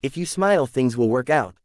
If you smile, things will work out.